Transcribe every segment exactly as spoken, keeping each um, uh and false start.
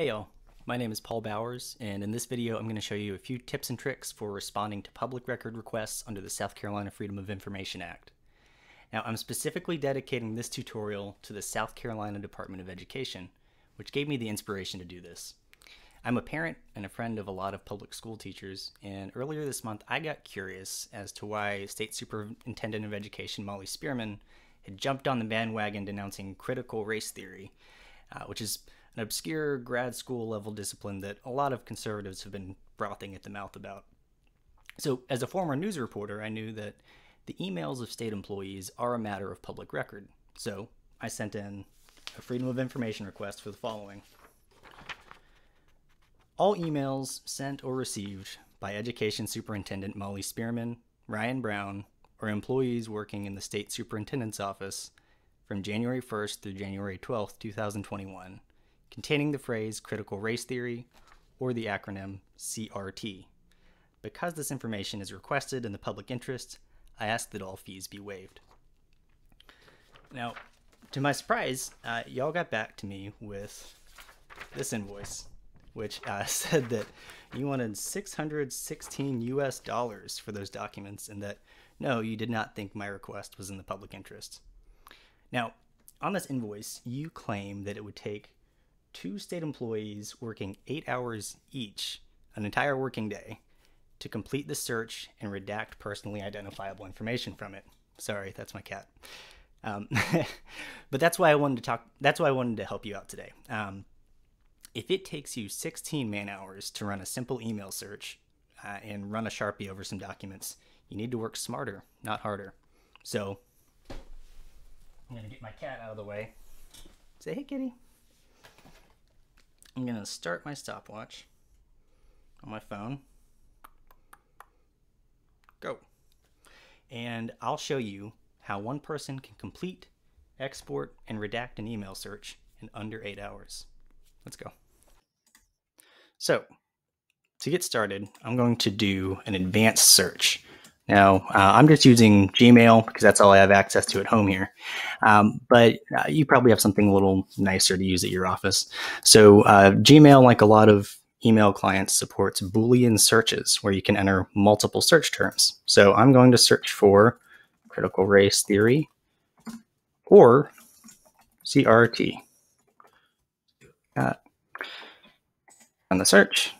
Hey y'all, my name is Paul Bowers, and in this video I'm going to show you a few tips and tricks for responding to public record requests under the South Carolina Freedom of Information Act. Now, I'm specifically dedicating this tutorial to the South Carolina Department of Education, which gave me the inspiration to do this. I'm a parent and a friend of a lot of public school teachers, and earlier this month I got curious as to why State Superintendent of Education Molly Spearman had jumped on the bandwagon denouncing critical race theory, uh, which is an obscure grad school level discipline that a lot of conservatives have been frothing at the mouth about. So as a former news reporter, I knew that the emails of state employees are a matter of public record. So I sent in a Freedom of Information request for the following. All emails sent or received by Education Superintendent Molly Spearman, Ryan Brown, or employees working in the State Superintendent's Office from January first through January twelfth two thousand twenty-one, containing the phrase critical race theory or the acronym C R T. Because this information is requested in the public interest, I ask that all fees be waived. Now, to my surprise, uh, y'all got back to me with this invoice, which uh, said that you wanted six hundred sixteen U S dollars for those documents and that no, you did not think my request was in the public interest. Now, on this invoice, you claim that it would take two state employees working eight hours each, an entire working day, to complete the search and redact personally identifiable information from it. Sorry, that's my cat. Um, but that's why I wanted to talk, that's why I wanted to help you out today. Um, if it takes you sixteen man hours to run a simple email search uh, and run a Sharpie over some documents, you need to work smarter, not harder. So I'm gonna get my cat out of the way. Say, hey kitty. I'm gonna start my stopwatch on my phone. Go. And I'll show you how one person can complete, export, and redact an email search in under eight hours. Let's go. So to get started, I'm going to do an advanced search. Now, uh, I'm just using Gmail because that's all I have access to at home here. Um, but uh, you probably have something a little nicer to use at your office. So uh, Gmail, like a lot of email clients, supports Boolean searches where you can enter multiple search terms. So I'm going to search for critical race theory or C R T. Uh, on the search,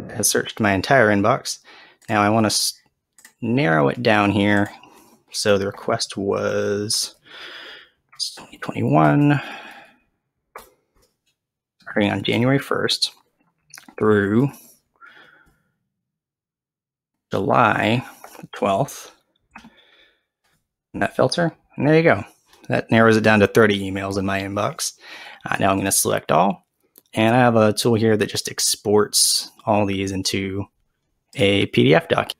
it has searched my entire inbox. Now I want to narrow it down here. So the request was twenty twenty-one, starting on January first through July twelfth. And that filter, and there you go. That narrows it down to thirty emails in my inbox. Uh, now I'm going to select all, and I have a tool here that just exports all these into a P D F document.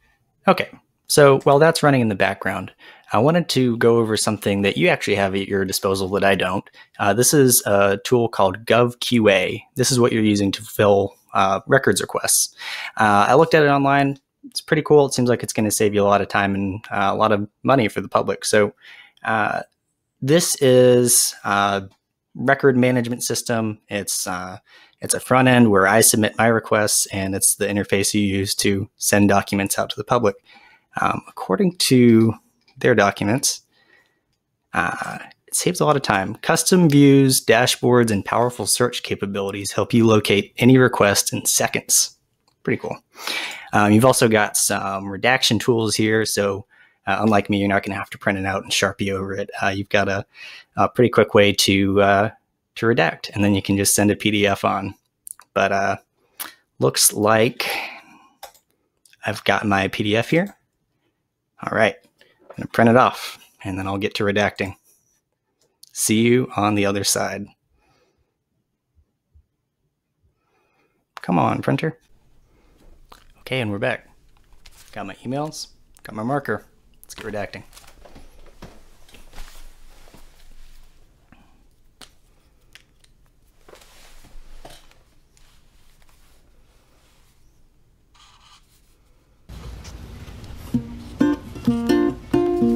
Okay. So while that's running in the background, I wanted to go over something that you actually have at your disposal that I don't. Uh, this is a tool called GovQA. This is what you're using to fulfill uh, records requests. Uh, I looked at it online. It's pretty cool. It seems like it's going to save you a lot of time and uh, a lot of money for the public. So uh, this is a record management system. It's uh, it's a front end where I submit my requests, and it's the interface you use to send documents out to the public. Um, according to their documents, uh, it saves a lot of time. Custom views, dashboards, and powerful search capabilities help you locate any request in seconds. Pretty cool. Um, you've also got some redaction tools here. So uh, unlike me, you're not going to have to print it out and Sharpie over it. Uh, you've got a, a pretty quick way to, uh, to redact, and then you can just send a P D F on. But uh, looks like I've got my P D F here. All right, I'm gonna print it off and then I'll get to redacting. See you on the other side. Come on, printer. Okay, and we're back. Got my emails, got my marker. Let's get redacting. Thank you.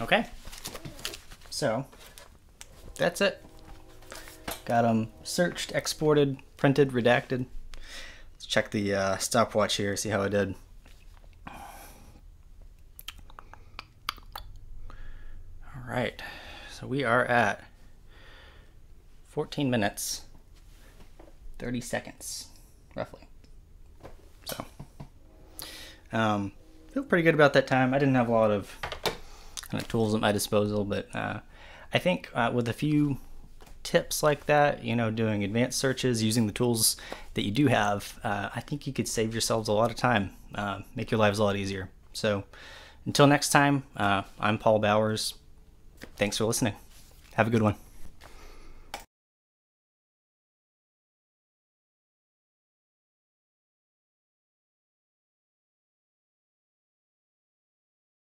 Okay, so that's it. Got them searched, exported, printed, redacted. Let's check the uh, stopwatch here, see how I did. All right, so we are at fourteen minutes, thirty seconds, roughly. So, um, feel pretty good about that time. I didn't have a lot of kind of tools at my disposal, but uh, I think uh, with a few tips like that, you know, doing advanced searches, using the tools that you do have, uh, I think you could save yourselves a lot of time, uh, make your lives a lot easier. So until next time, uh, I'm Paul Bowers. Thanks for listening. Have a good one.